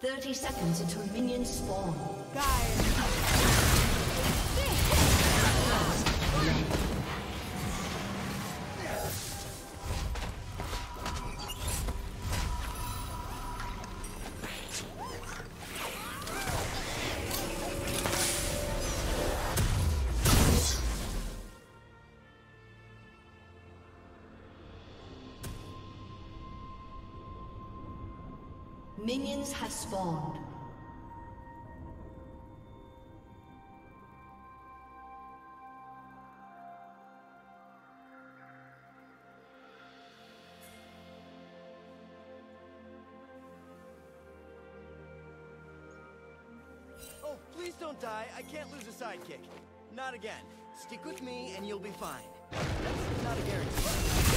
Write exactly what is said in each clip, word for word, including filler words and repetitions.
thirty seconds until minions spawn. Guys. Minions have spawned. Oh, please don't die. I can't lose a sidekick. Not again. Stick with me and you'll be fine. That's not a guarantee.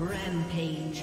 Rampage.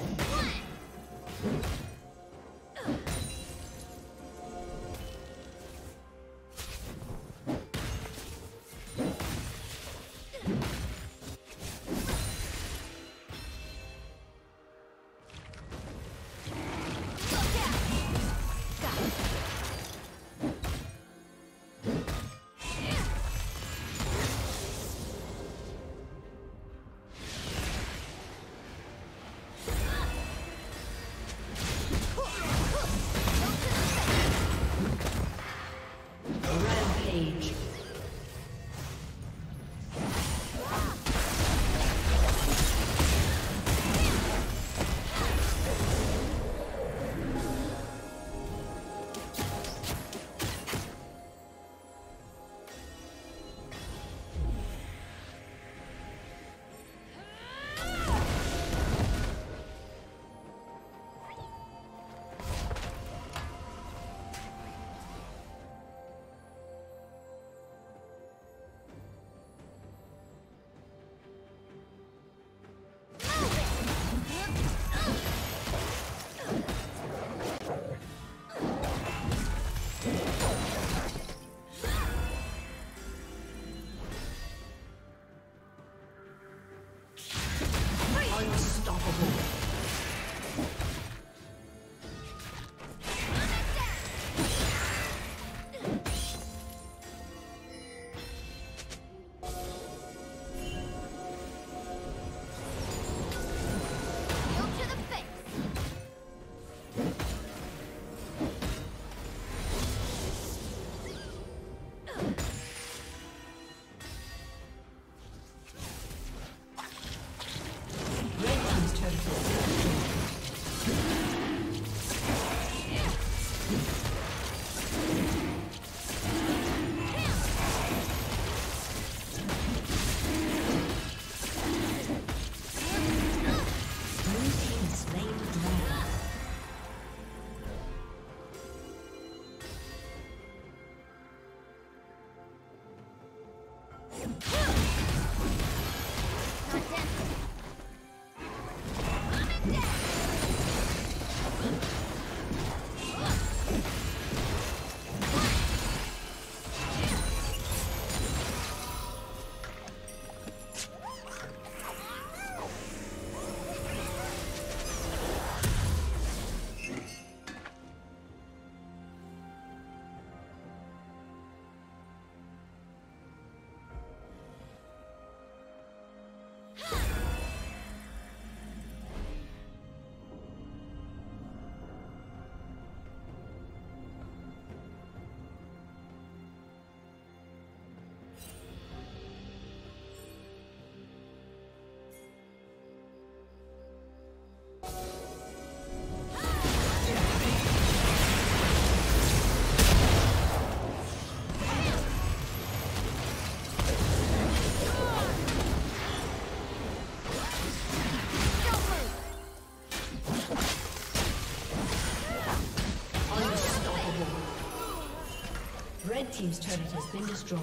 Red team's turret has been destroyed.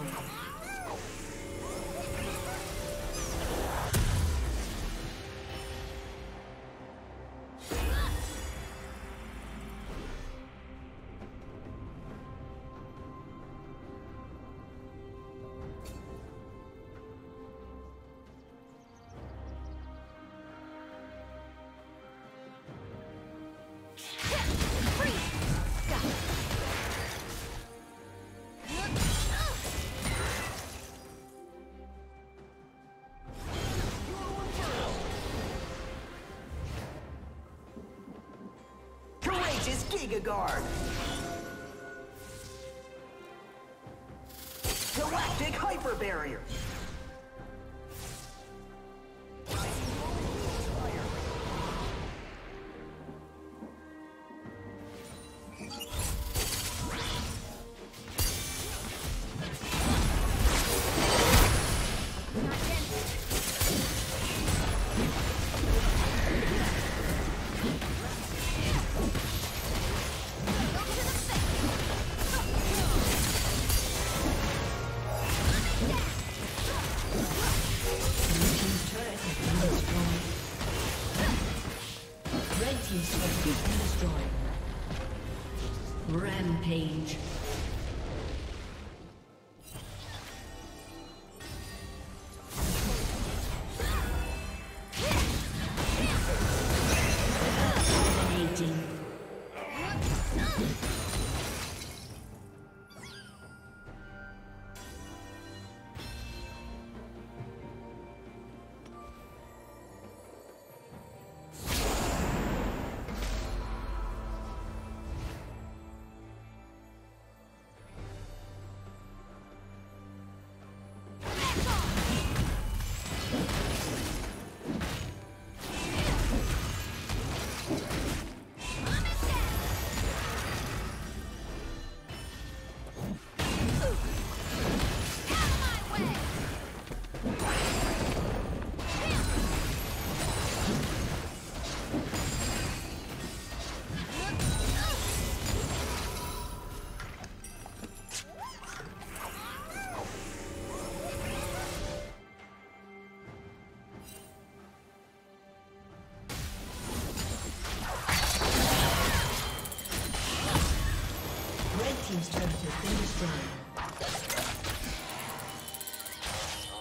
Giga Guard. Galactic Hyper Barrier. Let's go. Rampage.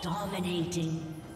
Dominating.